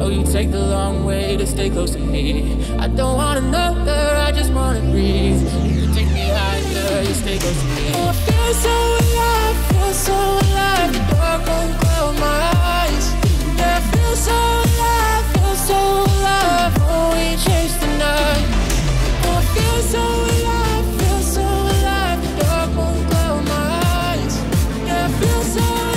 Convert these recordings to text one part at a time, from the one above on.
know you take the long way to stay close to me. I don't want another, I just want to breathe. You take me higher, you stay close to me. I feel so alive, feel so alive. The dark won't close my eyes. Yeah, I feel so alive, feel so alive. Oh, we chase the night. I feel so alive, feel so alive. The dark won't close my eyes. Yeah, I feel so alive.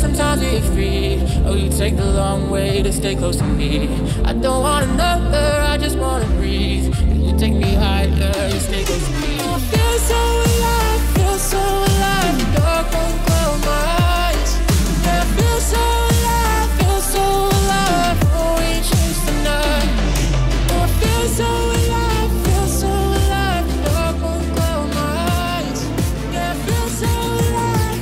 Sometimes we're free. Oh, you take the long way to stay close to me. I don't want another, I just want to breathe. You take me higher, you stay close to me. I feel so alive, feel so alive. The dark won't close my eyes. Yeah, I feel so alive, feel so alive. Oh, we chase the night. I feel so alive, feel so alive. The dark won't close my eyes. Yeah, I feel so alive. I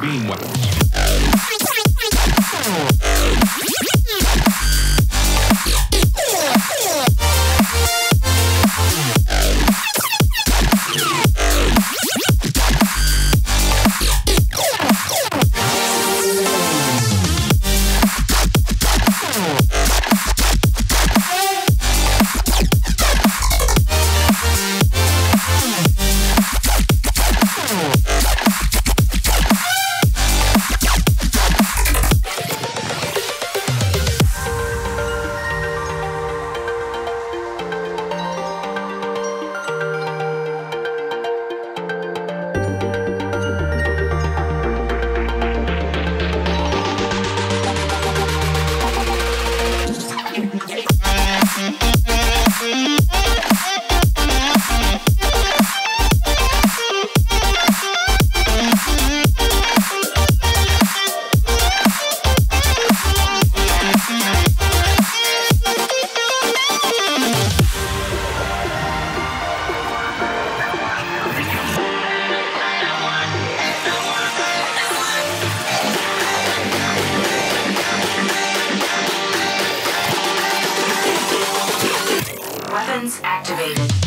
Beam weapons. Defense activated.